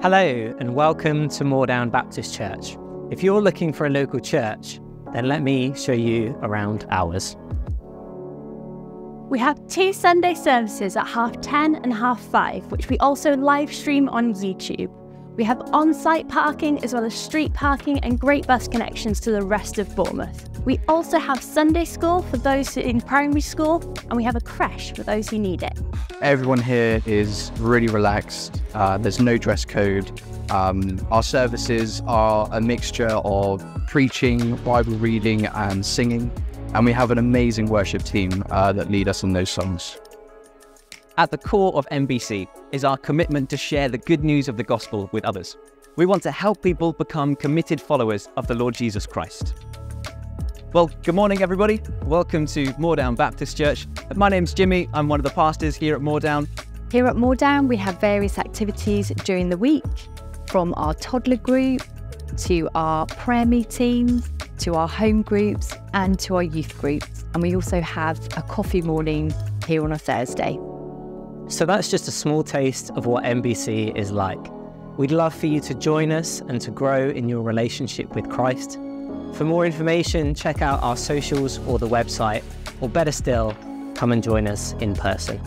Hello and welcome to Moordown Baptist Church. If you're looking for a local church, then let me show you around ours. We have two Sunday services at 10:30 and 5:30, which we also live stream on YouTube. We have on-site parking as well as street parking and great bus connections to the rest of Bournemouth. We also have Sunday school for those in primary school, and we have a creche for those who need it. Everyone here is really relaxed. There's no dress code. Our services are a mixture of preaching, Bible reading and singing, and we have an amazing worship team that lead us in those songs. At the core of MBC is our commitment to share the good news of the gospel with others. We want to help people become committed followers of the Lord Jesus Christ. Well, good morning everybody. Welcome to Moordown Baptist Church. My name's Jimmy. I'm one of the pastors here at Moordown. Here at Moordown, we have various activities during the week, from our toddler group to our prayer meetings, to our home groups and to our youth groups. And we also have a coffee morning here on a Thursday. So that's just a small taste of what MBC is like. We'd love for you to join us and to grow in your relationship with Christ. For more information, check out our socials or the website, or better still, come and join us in person.